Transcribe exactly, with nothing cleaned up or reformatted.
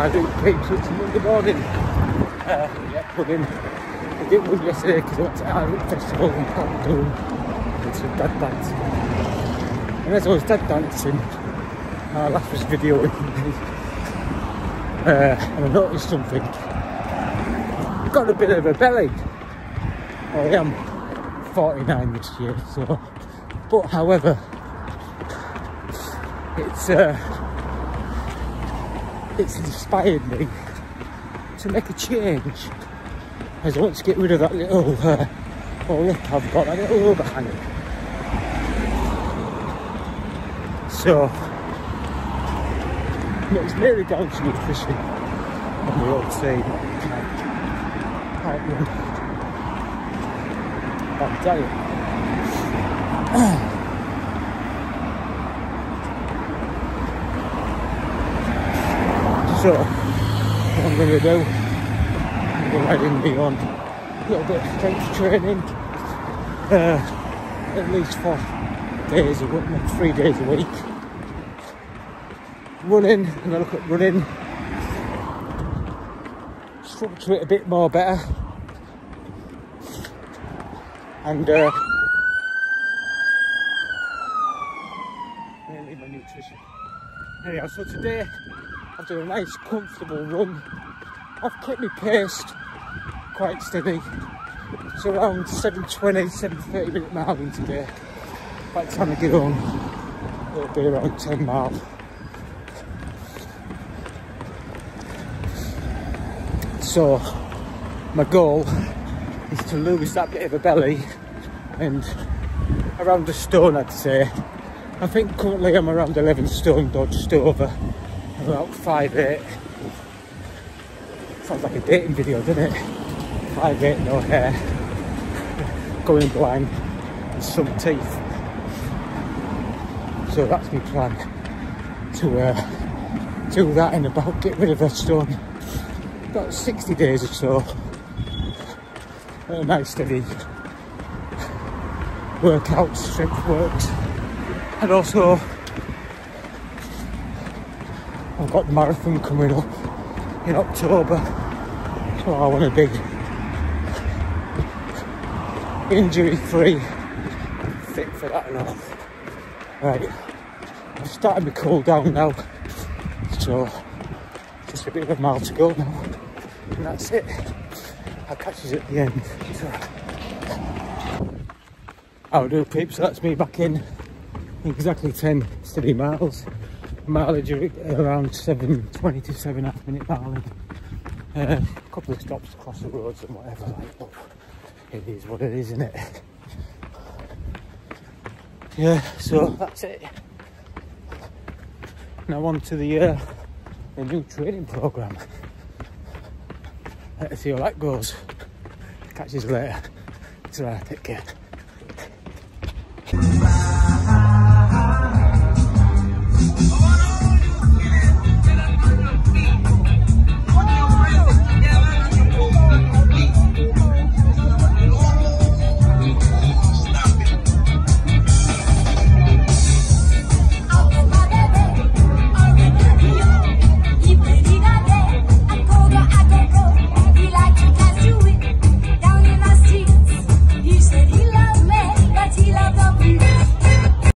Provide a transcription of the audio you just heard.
I do pay trips in the morning. Uh, yeah, but then I did one yesterday because I went to Ireland Festival in Palm and some dad dance. And as I was dad dancing, my laugh was videoing me. Uh, and I noticed something. I've got a bit of a belly. I am forty-nine this year, so. But however, it's uh, it's inspired me to make a change. I want to get rid of that little uh, oh look, I've got that little overhang. So it's nearly down to nutrition on the old saying that diet. So, what I'm going to do, I'm going to add in me on a little bit of strength training, uh, at least for days a week, like three days a week. Running, and I look at running, structure it a bit more better, and uh, mainly my nutrition. Anyhow, so today, I've done a nice comfortable run. I've kept my pace quite steady. It's around seven twenty, seven thirty minute miling today. By the time I get home, it'll be around ten miles. So my goal is to lose that bit of a belly and around a stone, I'd say. I think currently I'm around eleven stone or just over. About five eight. Sounds like a dating video, doesn't it? five eight, no hair, going blind, and some teeth. So that's my plan, to uh, do that and about get rid of that stone. About sixty days or so. A nice steady workout, strength works, and also I've got the marathon coming up in October, so I want to be injury free, fit for that and all. Right, I've started my cool down now, so just a bit of a mile to go now, and that's it. I'll catch you at the end. Howdy peeps, so that's me back in exactly ten steady miles. Mileage around seven twenty to seven half minute mileage. Uh, a couple of stops across the roads and whatever, like, but it is what it is, isn't it? Yeah, so that's it. Now on to the, uh, the new training programme. Let's see how that goes. Catch you later. Ta-ra, take care.